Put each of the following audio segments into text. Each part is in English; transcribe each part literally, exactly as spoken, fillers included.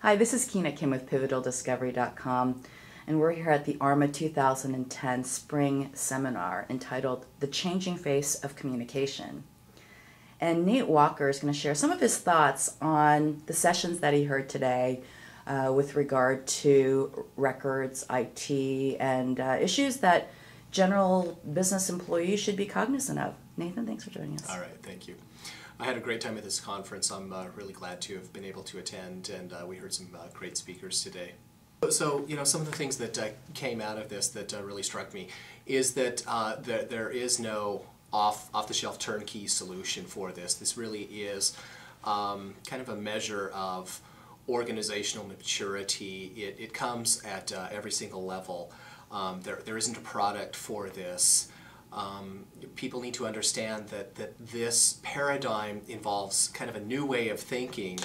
Hi, this is Keena Kim with Pivotal Discovery dot com, and we're here at the ARMA two thousand ten Spring Seminar entitled The Changing Face of Communication. And Nate Walker is going to share some of his thoughts on the sessions that he heard today uh, with regard to records, I T, and uh, issues that general business employees should be cognizant of. Nathan, thanks for joining us. All right, thank you. I had a great time at this conference. I'm uh, really glad to have been able to attend, and uh, we heard some uh, great speakers today. So, you know, some of the things that uh, came out of this that uh, really struck me is that uh, there, there is no off, off-the-shelf turnkey solution for this. This really is um, kind of a measure of organizational maturity. It, it comes at uh, every single level. Um, there, there isn't a product for this. Um, people need to understand that, that this paradigm involves kind of a new way of thinking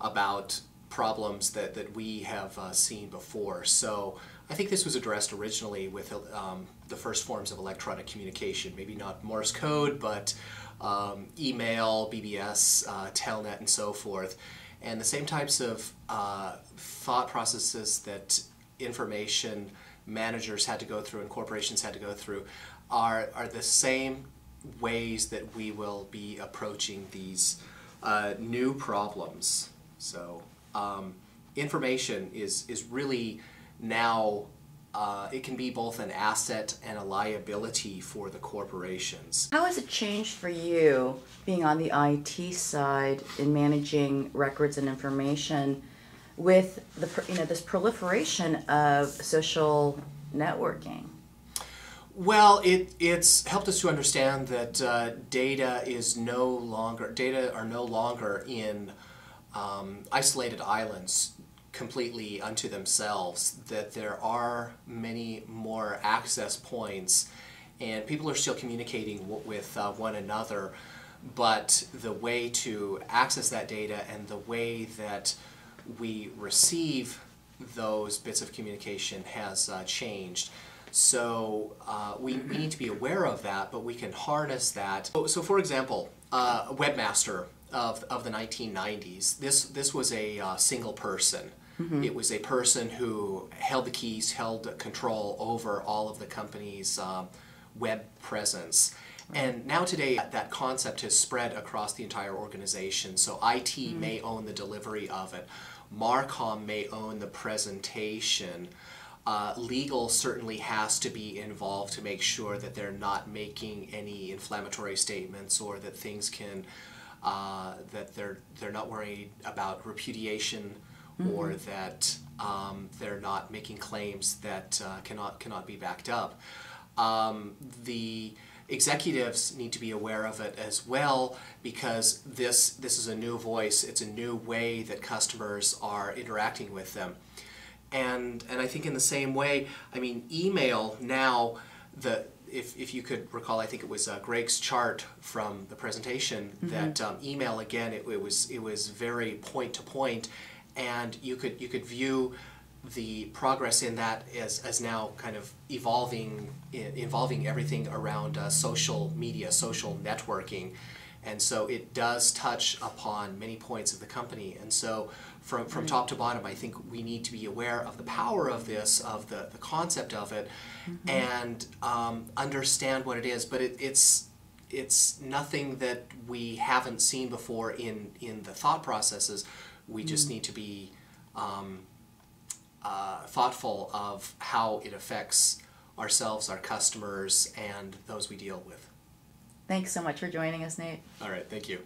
about problems that, that we have uh, seen before. So I think this was addressed originally with um, the first forms of electronic communication, maybe not Morse code, but um, email, B B S, uh, Telnet, and so forth. And the same types of uh, thought processes that information managers had to go through and corporations had to go through are, are the same ways that we will be approaching these uh, new problems. So um, information is, is really now, uh, it can be both an asset and a liability for the corporations. How has it changed for you, being on the I T side in managing records and information, with the, you know, this proliferation of social networking? Well, it, it's helped us to understand that uh, data is no longer, data are no longer in um, isolated islands completely unto themselves, that there are many more access points, and people are still communicating w with uh, one another, but the way to access that data and the way that we receive those bits of communication has uh, changed. So uh, we, we need to be aware of that, but we can harness that. So, so for example, uh, a webmaster of, of the nineteen nineties, this, this was a uh, single person. Mm-hmm. It was a person who held the keys, held control over all of the company's um, web presence. And now today, that concept has spread across the entire organization. So I T mm-hmm. may own the delivery of it. Marcom may own the presentation. Uh, legal certainly has to be involved to make sure that they're not making any inflammatory statements, or that things can, uh, that they're, they're not worried about repudiation, mm-hmm. or that um, they're not making claims that uh, cannot, cannot be backed up. Um, the executives need to be aware of it as well, because this, this is a new voice, it's a new way that customers are interacting with them. And, and I think in the same way, I mean, email now, the, if, if you could recall, I think it was uh, Greg's chart from the presentation, mm-hmm. that um, email, again, it, it, was, it was very point to point, and you could, you could view the progress in that is, is now kind of evolving, involving everything around uh, social media, social networking. And so it does touch upon many points of the company. And so from, from top to bottom, I think we need to be aware of the power of this, of the, the concept of it, mm-hmm. and um, understand what it is. But it, it's, it's nothing that we haven't seen before in, in the thought processes. We just mm-hmm. need to be Um, Uh, thoughtful of how it affects ourselves, our customers, and those we deal with. Thanks so much for joining us, Nate. All right, thank you.